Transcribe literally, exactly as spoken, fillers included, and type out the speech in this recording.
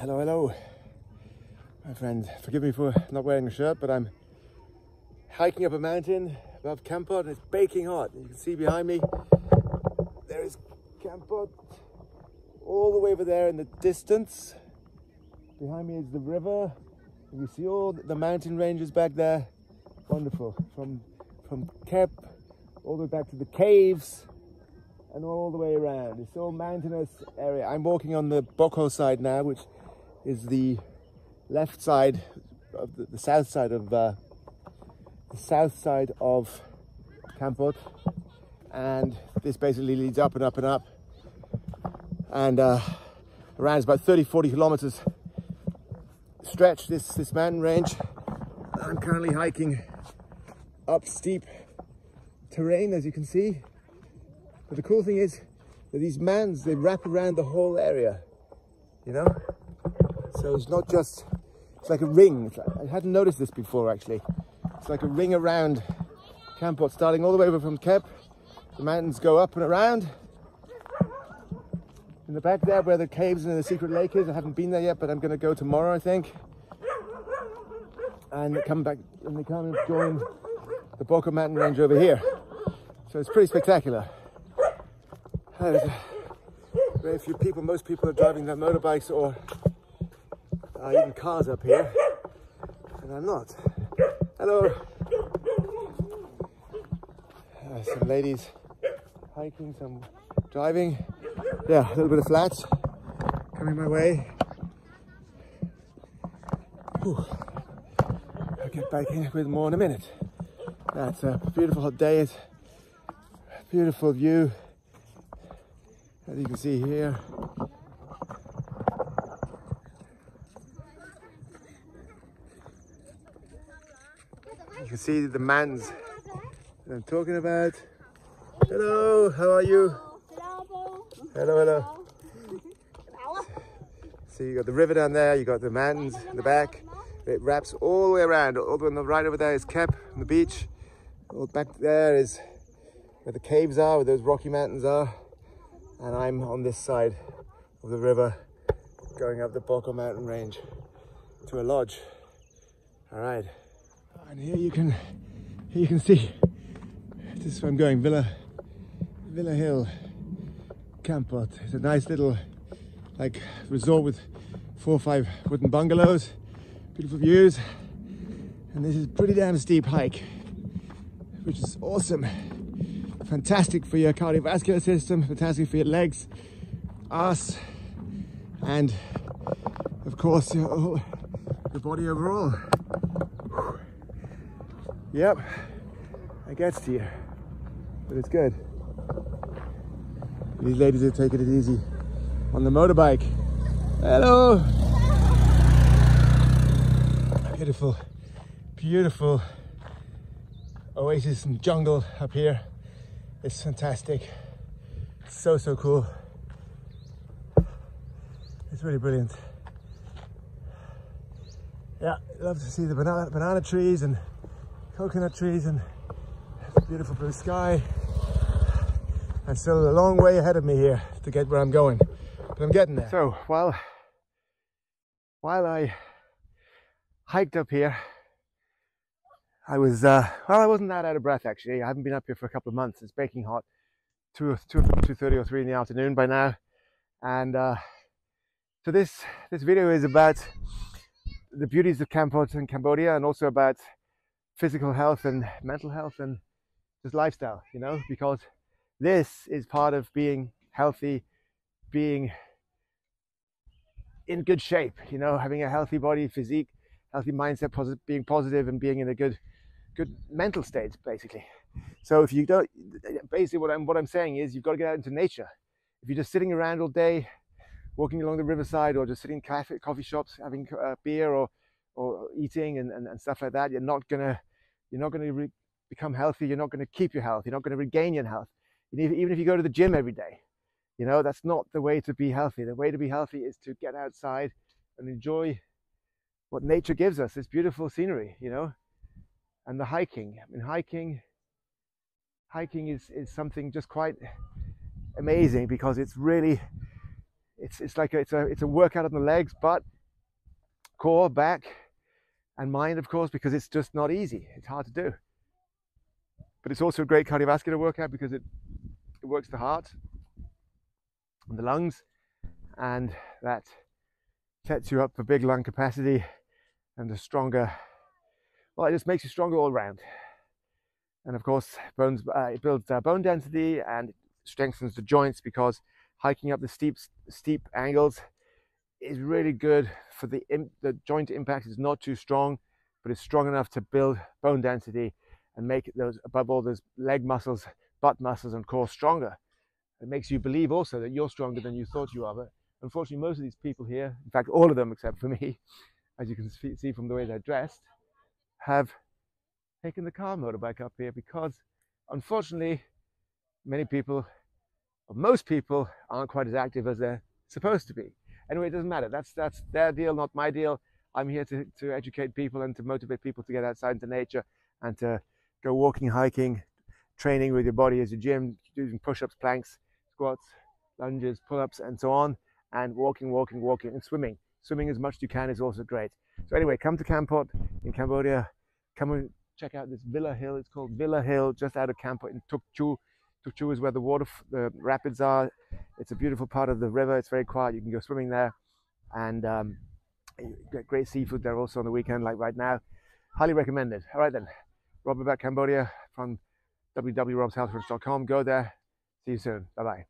Hello, hello, my friend. Forgive me for not wearing a shirt, but I'm hiking up a mountain above Kampot, and it's baking hot. You can see behind me, there is Kampot all the way over there in the distance. Behind me is the river. You see all the mountain ranges back there. Wonderful. From, from Kep all the way back to the caves and all the way around. It's all mountainous area. I'm walking on the Bokor side now, which is the left side of the, the south side of uh, the south side of Kampot, and this basically leads up and up and up, and uh, around is about thirty forty kilometers stretch this this mountain range. I'm currently hiking up steep terrain, as you can see, but the cool thing is that these mountains, they wrap around the whole area, you know. So it's not just, it's like a ring. It's like, I hadn't noticed this before, actually. It's like a ring around Kampot, starting all the way over from Kep. The mountains go up and around. In the back there, where the caves and the secret lake is, I haven't been there yet, but I'm going to go tomorrow, I think. And come back, and they come and join the Bokor Mountain range over here. So it's pretty spectacular. Uh, very few people, most people are driving their motorbikes or Uh, even cars up here, and I'm not. Hello. Uh, some ladies hiking, some driving. Yeah, a little bit of flats coming my way. Whew. I'll get back in with more in a minute. That's a beautiful hot day. It's a beautiful view, as you can see here. You can see the mountains that I'm talking about. Hello, how are you? Hello, hello. So you got the river down there, you got the mountains in the back. It wraps all the way around. All the way on the right over there is Kep on the beach. All back there is where the caves are, where those rocky mountains are. And I'm on this side of the river, going up the Bokor Mountain range to a lodge. All right. And here you can, here you can see, this is where I'm going, Villa, Villa Hill, Kampot. It's a nice little, like, resort with four or five wooden bungalows, beautiful views, and this is a pretty damn steep hike, which is awesome, fantastic for your cardiovascular system, fantastic for your legs, arse, and of course your, oh, your body overall. Yep, it gets to you, but it's good. These ladies are taking it easy on the motorbike. Hello! Beautiful, beautiful oasis and jungle up here. It's fantastic. It's so, so cool. It's really brilliant. Yeah, love to see the banana, banana trees and coconut trees, and the beautiful blue sky, and still a long way ahead of me here to get where I'm going, but I'm getting there. So while while I hiked up here, I was uh, well, I wasn't that out of breath, actually. I haven't been up here for a couple of months. It's baking hot, two two two thirty or three in the afternoon by now, and uh, so this this video is about the beauties of Kampot and Cambodia, and also about physical health and mental health and just lifestyle, you know, because this is part of being healthy, being in good shape, you know, having a healthy body, physique, healthy mindset, posit being positive, and being in a good, good mental state, basically. So if you don't, basically what I'm what I'm saying is you've got to get out into nature. If you're just sitting around all day, walking along the riverside, or just sitting in cafe, coffee shops, having a beer or or eating and, and and stuff like that, you're not gonna. You're not going to re become healthy. You're not going to keep your health. You're not going to regain your health. You need, even if you go to the gym every day, you know, that's not the way to be healthy. The way to be healthy is to get outside and enjoy what nature gives us. This beautiful scenery, you know, and the hiking. I mean, hiking, hiking is, is something just quite amazing, because it's really, it's it's like a, it's a it's a workout on the legs, but core, back, and mind, of course, because it's just not easy. It's hard to do. But it's also a great cardiovascular workout because it it works the heart and the lungs, and that sets you up for big lung capacity and a stronger, well, it just makes you stronger all around. And of course, bones, uh, it builds uh, bone density and it strengthens the joints, because hiking up the steep steep angles is really good for the, the joint impact is not too strong, but it's strong enough to build bone density and make those, above all, those leg muscles, butt muscles and core stronger. It makes you believe also that you're stronger than you thought you are. But unfortunately, most of these people here, in fact, all of them except for me, as you can see from the way they're dressed, have taken the car motorbike up here because, unfortunately, many people, or most people, aren't quite as active as they're supposed to be. Anyway, it doesn't matter. That's, that's their deal, not my deal. I'm here to, to educate people and to motivate people to get outside into nature and to go walking, hiking, training with your body as your gym, doing push-ups, planks, squats, lunges, pull-ups, and so on, and walking, walking, walking, and swimming. Swimming as much as you can is also great. So anyway, come to Kampot in Cambodia. Come and check out this Villa Hill. It's called Villa Hill, just out of Kampot in Tuk Chhou. Tuk Chhou is where the water, the rapids are. It's a beautiful part of the river. It's very quiet. You can go swimming there, and um, you get great seafood there also on the weekend, like right now. Highly recommended. All right then, Rob about Cambodia from w w w dot robs health ridge dot com. Go there. See you soon. Bye bye.